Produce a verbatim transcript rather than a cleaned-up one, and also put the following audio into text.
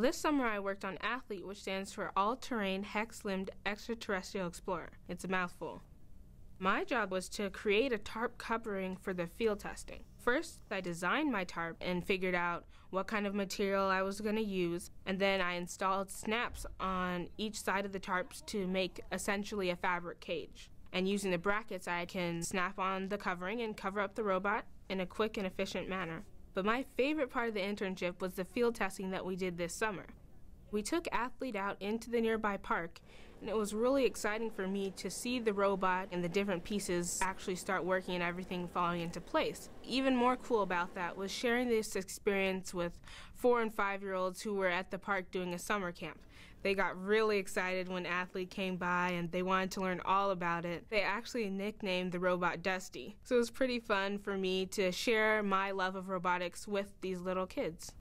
This summer I worked on Athlete, which stands for All-Terrain Hex-Limbed Extraterrestrial Explorer. It's a mouthful. My job was to create a tarp covering for the field testing. First, I designed my tarp and figured out what kind of material I was going to use, and then I installed snaps on each side of the tarps to make essentially a fabric cage. And using the brackets, I can snap on the covering and cover up the robot in a quick and efficient manner. But my favorite part of the internship was the field testing that we did this summer. We took Athlete out into the nearby park, and it was really exciting for me to see the robot and the different pieces actually start working and everything falling into place. Even more cool about that was sharing this experience with four and five-year-olds who were at the park doing a summer camp. They got really excited when Athlete came by, and they wanted to learn all about it. They actually nicknamed the robot Dusty, so it was pretty fun for me to share my love of robotics with these little kids.